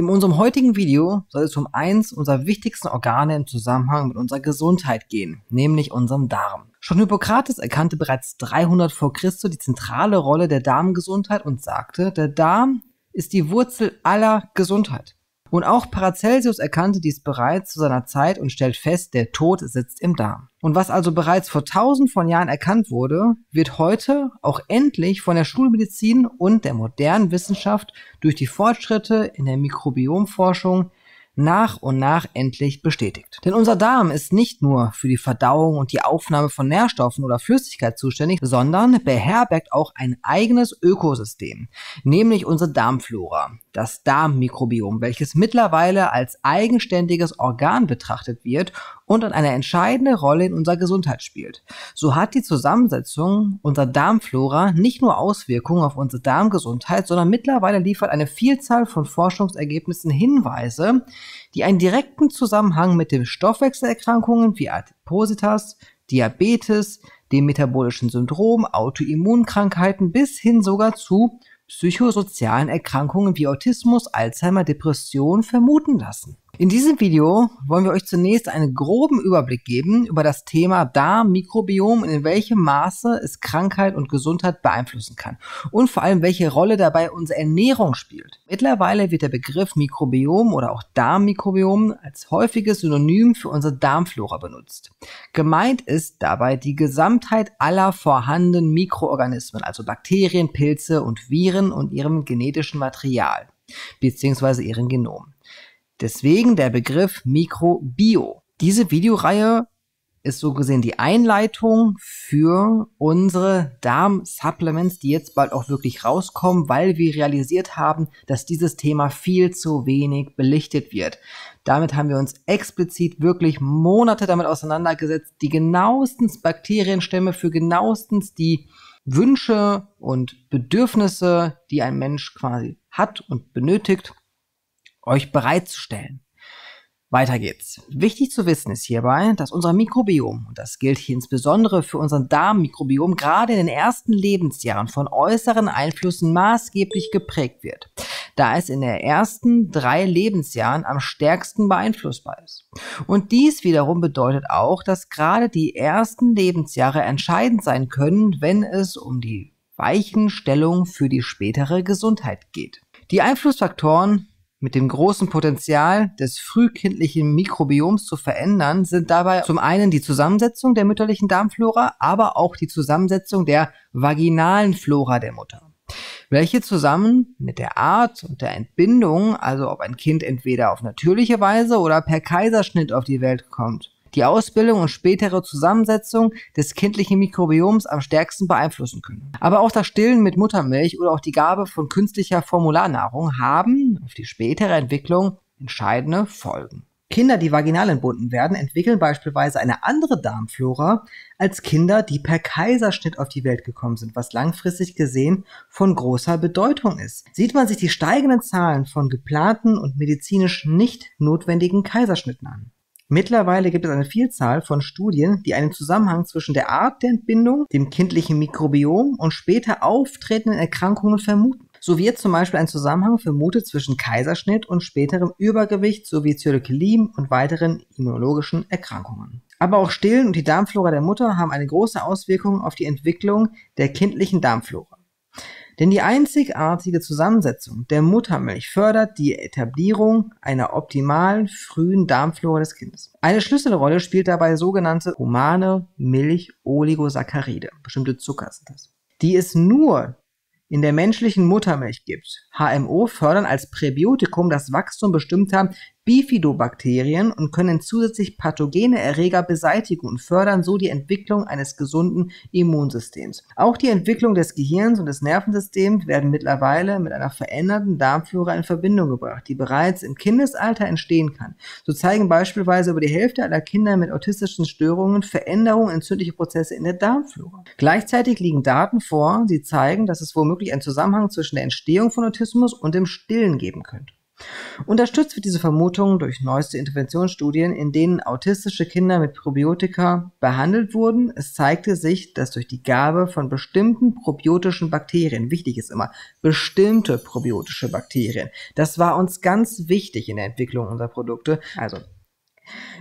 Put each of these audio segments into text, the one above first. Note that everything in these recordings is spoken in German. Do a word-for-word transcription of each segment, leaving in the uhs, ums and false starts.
In unserem heutigen Video soll es um eins unserer wichtigsten Organe im Zusammenhang mit unserer Gesundheit gehen, nämlich unserem Darm. Schon Hippokrates erkannte bereits dreihundert vor Christus die zentrale Rolle der Darmgesundheit und sagte, der Darm ist die Wurzel aller Gesundheit. Und auch Paracelsus erkannte dies bereits zu seiner Zeit und stellt fest, der Tod sitzt im Darm. Und was also bereits vor tausend von Jahren erkannt wurde, wird heute auch endlich von der Schulmedizin und der modernen Wissenschaft durch die Fortschritte in der Mikrobiomforschung nach und nach endlich bestätigt. Denn unser Darm ist nicht nur für die Verdauung und die Aufnahme von Nährstoffen oder Flüssigkeit zuständig, sondern beherbergt auch ein eigenes Ökosystem, nämlich unsere Darmflora, das Darmmikrobiom, welches mittlerweile als eigenständiges Organ betrachtet wird und eine entscheidende Rolle in unserer Gesundheit spielt. So hat die Zusammensetzung unserer Darmflora nicht nur Auswirkungen auf unsere Darmgesundheit, sondern mittlerweile liefert eine Vielzahl von Forschungsergebnissen Hinweise, die einen direkten Zusammenhang mit den Stoffwechselerkrankungen wie Adipositas, Diabetes, dem metabolischen Syndrom, Autoimmunkrankheiten bis hin sogar zu psychosozialen Erkrankungen wie Autismus, Alzheimer, Depression vermuten lassen. In diesem Video wollen wir euch zunächst einen groben Überblick geben über das Thema Darmmikrobiom und in welchem Maße es Krankheit und Gesundheit beeinflussen kann und vor allem welche Rolle dabei unsere Ernährung spielt. Mittlerweile wird der Begriff Mikrobiom oder auch Darmmikrobiom als häufiges Synonym für unsere Darmflora benutzt. Gemeint ist dabei die Gesamtheit aller vorhandenen Mikroorganismen, also Bakterien, Pilze und Viren und ihrem genetischen Material bzw. ihrem Genom. Deswegen der Begriff Mikrobio. Diese Videoreihe ist so gesehen die Einleitung für unsere Darm-Supplements, die jetzt bald auch wirklich rauskommen, weil wir realisiert haben, dass dieses Thema viel zu wenig belichtet wird. Damit haben wir uns explizit wirklich Monate damit auseinandergesetzt, die genauestens Bakterienstämme für genauestens die Wünsche und Bedürfnisse, die ein Mensch quasi hat und benötigt, euch bereitzustellen. Weiter geht's. Wichtig zu wissen ist hierbei, dass unser Mikrobiom, und das gilt hier insbesondere für unseren Darmmikrobiom, gerade in den ersten Lebensjahren von äußeren Einflüssen maßgeblich geprägt wird, da es in den ersten drei Lebensjahren am stärksten beeinflussbar ist. Und dies wiederum bedeutet auch, dass gerade die ersten Lebensjahre entscheidend sein können, wenn es um die Weichenstellung für die spätere Gesundheit geht. Die Einflussfaktoren mit dem großen Potenzial des frühkindlichen Mikrobioms zu verändern, sind dabei zum einen die Zusammensetzung der mütterlichen Darmflora, aber auch die Zusammensetzung der vaginalen Flora der Mutter, welche zusammen mit der Art und der Entbindung, also ob ein Kind entweder auf natürliche Weise oder per Kaiserschnitt auf die Welt kommt, die Ausbildung und spätere Zusammensetzung des kindlichen Mikrobioms am stärksten beeinflussen können. Aber auch das Stillen mit Muttermilch oder auch die Gabe von künstlicher Formularnahrung haben auf die spätere Entwicklung entscheidende Folgen. Kinder, die vaginal entbunden werden, entwickeln beispielsweise eine andere Darmflora als Kinder, die per Kaiserschnitt auf die Welt gekommen sind, was langfristig gesehen von großer Bedeutung ist. Sieht man sich die steigenden Zahlen von geplanten und medizinisch nicht notwendigen Kaiserschnitten an. Mittlerweile gibt es eine Vielzahl von Studien, die einen Zusammenhang zwischen der Art der Entbindung, dem kindlichen Mikrobiom und später auftretenden Erkrankungen vermuten. So wird zum Beispiel ein Zusammenhang vermutet zwischen Kaiserschnitt und späterem Übergewicht sowie Zöliakie und weiteren immunologischen Erkrankungen. Aber auch Stillen und die Darmflora der Mutter haben eine große Auswirkung auf die Entwicklung der kindlichen Darmflora. Denn die einzigartige Zusammensetzung der Muttermilch fördert die Etablierung einer optimalen frühen Darmflora des Kindes. Eine Schlüsselrolle spielt dabei sogenannte humane Milch-Oligosaccharide, bestimmte Zucker sind das, die es nur in der menschlichen Muttermilch gibt. H M O fördern als Präbiotikum das Wachstum bestimmter Bifidobakterien und können zusätzlich pathogene Erreger beseitigen und fördern so die Entwicklung eines gesunden Immunsystems. Auch die Entwicklung des Gehirns und des Nervensystems werden mittlerweile mit einer veränderten Darmflora in Verbindung gebracht, die bereits im Kindesalter entstehen kann. So zeigen beispielsweise über die Hälfte aller Kinder mit autistischen Störungen Veränderungen entzündlicher Prozesse in der Darmflora. Gleichzeitig liegen Daten vor, die zeigen, dass es womöglich einen Zusammenhang zwischen der Entstehung von Autismus und dem Stillen geben könnte. Unterstützt wird diese Vermutung durch neueste Interventionsstudien, in denen autistische Kinder mit Probiotika behandelt wurden. Es zeigte sich, dass durch die Gabe von bestimmten probiotischen Bakterien, wichtig ist immer, bestimmte probiotische Bakterien, das war uns ganz wichtig in der Entwicklung unserer Produkte, also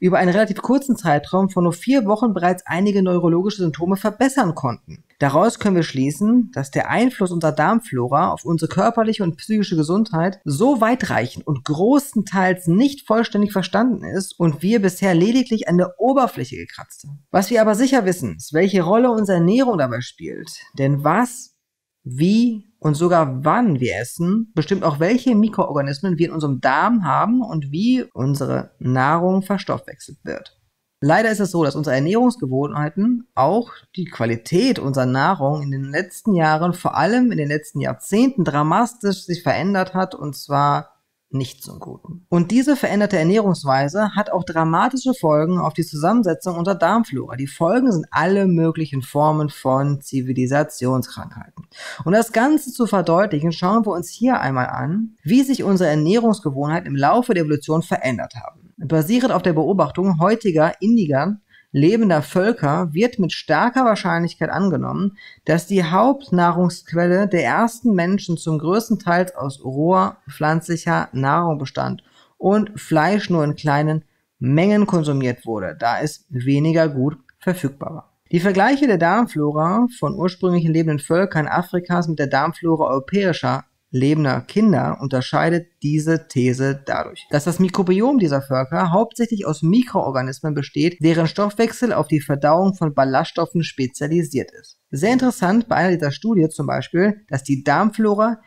über einen relativ kurzen Zeitraum von nur vier Wochen bereits einige neurologische Symptome verbessern konnten. Daraus können wir schließen, dass der Einfluss unserer Darmflora auf unsere körperliche und psychische Gesundheit so weitreichend und großenteils nicht vollständig verstanden ist und wir bisher lediglich an der Oberfläche gekratzt haben. Was wir aber sicher wissen, ist, welche Rolle unsere Ernährung dabei spielt. Denn was, wie und sogar wann wir essen, bestimmt auch, welche Mikroorganismen wir in unserem Darm haben und wie unsere Nahrung verstoffwechselt wird. Leider ist es so, dass unsere Ernährungsgewohnheiten auch die Qualität unserer Nahrung in den letzten Jahren, vor allem in den letzten Jahrzehnten, dramatisch sich verändert hat, und zwar nicht zum Guten. Und diese veränderte Ernährungsweise hat auch dramatische Folgen auf die Zusammensetzung unserer Darmflora. Die Folgen sind alle möglichen Formen von Zivilisationskrankheiten. Um das Ganze zu verdeutlichen, schauen wir uns hier einmal an, wie sich unsere Ernährungsgewohnheiten im Laufe der Evolution verändert haben. Basierend auf der Beobachtung heutiger Indigern lebender Völker wird mit starker Wahrscheinlichkeit angenommen, dass die Hauptnahrungsquelle der ersten Menschen zum größten Teil aus roher pflanzlicher Nahrung bestand und Fleisch nur in kleinen Mengen konsumiert wurde, da es weniger gut verfügbar war. Die Vergleiche der Darmflora von ursprünglich lebenden Völkern Afrikas mit der Darmflora europäischer lebender Kinder unterscheidet diese These dadurch, dass das Mikrobiom dieser Völker hauptsächlich aus Mikroorganismen besteht, deren Stoffwechsel auf die Verdauung von Ballaststoffen spezialisiert ist. Sehr interessant bei einer dieser Studien zum Beispiel, dass die Darmflora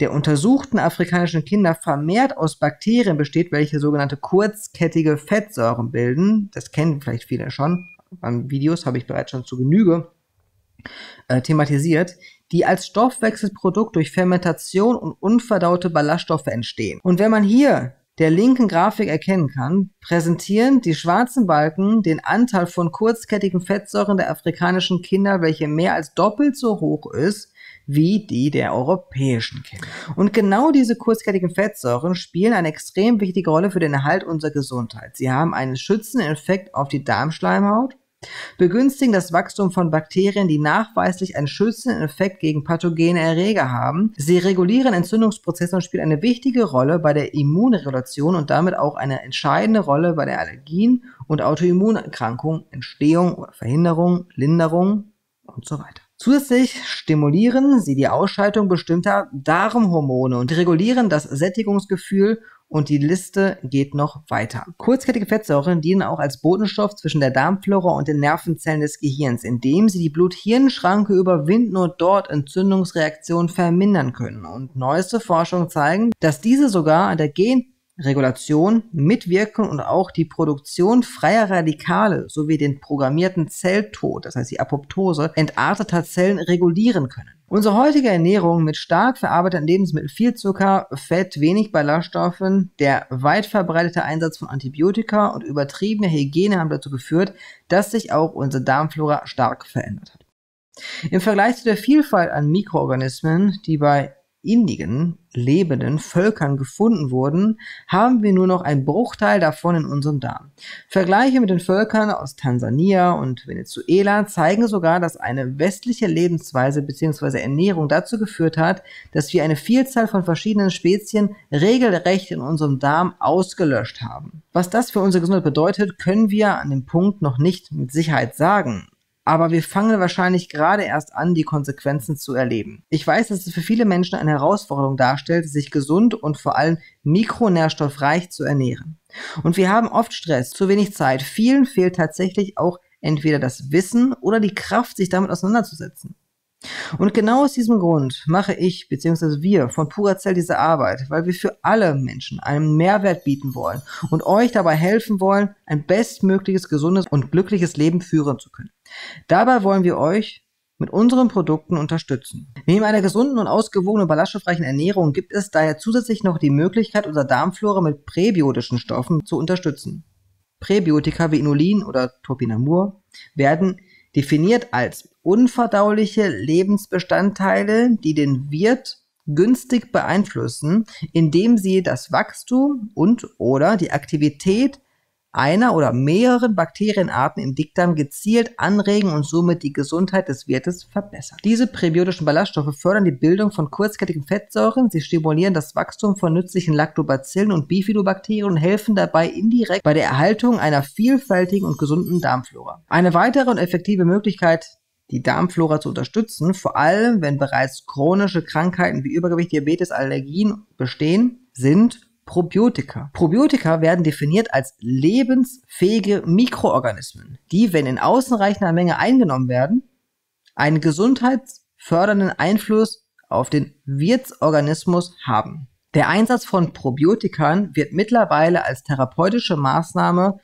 der untersuchten afrikanischen Kinder vermehrt aus Bakterien besteht, welche sogenannte kurzkettige Fettsäuren bilden. Das kennen vielleicht viele schon, an Videos habe ich bereits schon zu Genüge äh, thematisiert, die als Stoffwechselprodukt durch Fermentation und unverdaute Ballaststoffe entstehen. Und wenn man hier der linken Grafik erkennen kann, präsentieren die schwarzen Balken den Anteil von kurzkettigen Fettsäuren der afrikanischen Kinder, welche mehr als doppelt so hoch ist wie die der europäischen Kinder. Und genau diese kurzkettigen Fettsäuren spielen eine extrem wichtige Rolle für den Erhalt unserer Gesundheit. Sie haben einen schützenden Effekt auf die Darmschleimhaut, begünstigen das Wachstum von Bakterien, die nachweislich einen schützenden Effekt gegen pathogene Erreger haben. Sie regulieren Entzündungsprozesse und spielen eine wichtige Rolle bei der Immunregulation und damit auch eine entscheidende Rolle bei der Allergien und Autoimmunerkrankungen, Entstehung oder Verhinderung, Linderung und so weiter. Zusätzlich stimulieren sie die Ausscheitung bestimmter Darmhormone und regulieren das Sättigungsgefühl. Und die Liste geht noch weiter. Kurzkettige Fettsäuren dienen auch als Botenstoff zwischen der Darmflora und den Nervenzellen des Gehirns, indem sie die Blut-Hirn-Schranke überwinden und dort Entzündungsreaktionen vermindern können. Und neueste Forschungen zeigen, dass diese sogar an der Genregulation mitwirken und auch die Produktion freier Radikale sowie den programmierten Zelltod, das heißt die Apoptose, entarteter Zellen regulieren können. Unsere heutige Ernährung mit stark verarbeiteten Lebensmitteln, viel Zucker, Fett, wenig Ballaststoffen, der weit verbreitete Einsatz von Antibiotika und übertriebene Hygiene haben dazu geführt, dass sich auch unsere Darmflora stark verändert hat. Im Vergleich zu der Vielfalt an Mikroorganismen, die bei indigenen, lebenden Völkern gefunden wurden, haben wir nur noch einen Bruchteil davon in unserem Darm. Vergleiche mit den Völkern aus Tansania und Venezuela zeigen sogar, dass eine westliche Lebensweise bzw. Ernährung dazu geführt hat, dass wir eine Vielzahl von verschiedenen Spezien regelrecht in unserem Darm ausgelöscht haben. Was das für unsere Gesundheit bedeutet, können wir an dem Punkt noch nicht mit Sicherheit sagen. Aber wir fangen wahrscheinlich gerade erst an, die Konsequenzen zu erleben. Ich weiß, dass es für viele Menschen eine Herausforderung darstellt, sich gesund und vor allem mikronährstoffreich zu ernähren. Und wir haben oft Stress, zu wenig Zeit. Vielen fehlt tatsächlich auch entweder das Wissen oder die Kraft, sich damit auseinanderzusetzen. Und genau aus diesem Grund mache ich bzw. wir von PuraZell diese Arbeit, weil wir für alle Menschen einen Mehrwert bieten wollen und euch dabei helfen wollen, ein bestmögliches, gesundes und glückliches Leben führen zu können. Dabei wollen wir euch mit unseren Produkten unterstützen. Neben einer gesunden und ausgewogenen, ballaststoffreichen Ernährung gibt es daher zusätzlich noch die Möglichkeit, unsere Darmflora mit präbiotischen Stoffen zu unterstützen. Präbiotika wie Inulin oder Topinambur werden definiert als unverdauliche Lebensbestandteile, die den Wirt günstig beeinflussen, indem sie das Wachstum und/oder die Aktivität einer oder mehreren Bakterienarten im Dickdarm gezielt anregen und somit die Gesundheit des Wirtes verbessern. Diese präbiotischen Ballaststoffe fördern die Bildung von kurzkettigen Fettsäuren, sie stimulieren das Wachstum von nützlichen Lactobacillen und Bifidobakterien und helfen dabei indirekt bei der Erhaltung einer vielfältigen und gesunden Darmflora. Eine weitere und effektive Möglichkeit, die Darmflora zu unterstützen, vor allem wenn bereits chronische Krankheiten wie Übergewicht, Diabetes, Allergien bestehen, sind Probiotika. Probiotika werden definiert als lebensfähige Mikroorganismen, die, wenn in ausreichender Menge eingenommen werden, einen gesundheitsfördernden Einfluss auf den Wirtsorganismus haben. Der Einsatz von Probiotikern wird mittlerweile als therapeutische Maßnahme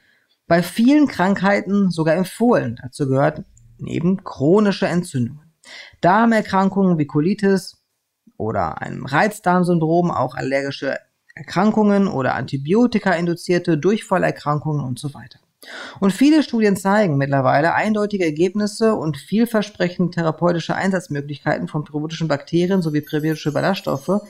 bei vielen Krankheiten sogar empfohlen. Dazu gehört neben chronische Entzündungen, Darmerkrankungen wie Colitis oder einem Reizdarmsyndrom, auch allergische Erkrankungen oder Antibiotika-induzierte Durchfallerkrankungen und so weiter. Und viele Studien zeigen mittlerweile eindeutige Ergebnisse und vielversprechende therapeutische Einsatzmöglichkeiten von probiotischen Bakterien sowie präbiotische Ballaststoffe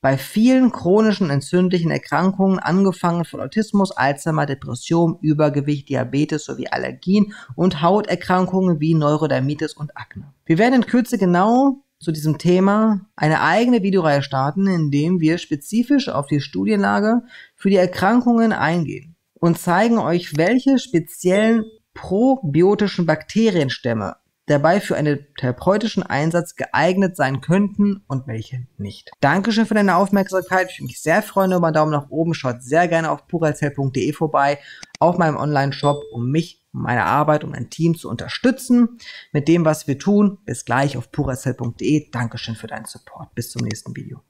bei vielen chronischen entzündlichen Erkrankungen, angefangen von Autismus, Alzheimer, Depression, Übergewicht, Diabetes sowie Allergien und Hauterkrankungen wie Neurodermitis und Akne. Wir werden in Kürze genau zu diesem Thema eine eigene Videoreihe starten, indem wir spezifisch auf die Studienlage für die Erkrankungen eingehen und zeigen euch, welche speziellen probiotischen Bakterienstämme dabei für einen therapeutischen Einsatz geeignet sein könnten und welche nicht. Dankeschön für deine Aufmerksamkeit. Ich würde mich sehr freuen über einen Daumen nach oben. Schaut sehr gerne auf purazell punkt de vorbei, auf meinem Online-Shop, um mich, meine Arbeit und mein Team zu unterstützen mit dem, was wir tun. Bis gleich auf purazell punkt de. Dankeschön für deinen Support. Bis zum nächsten Video.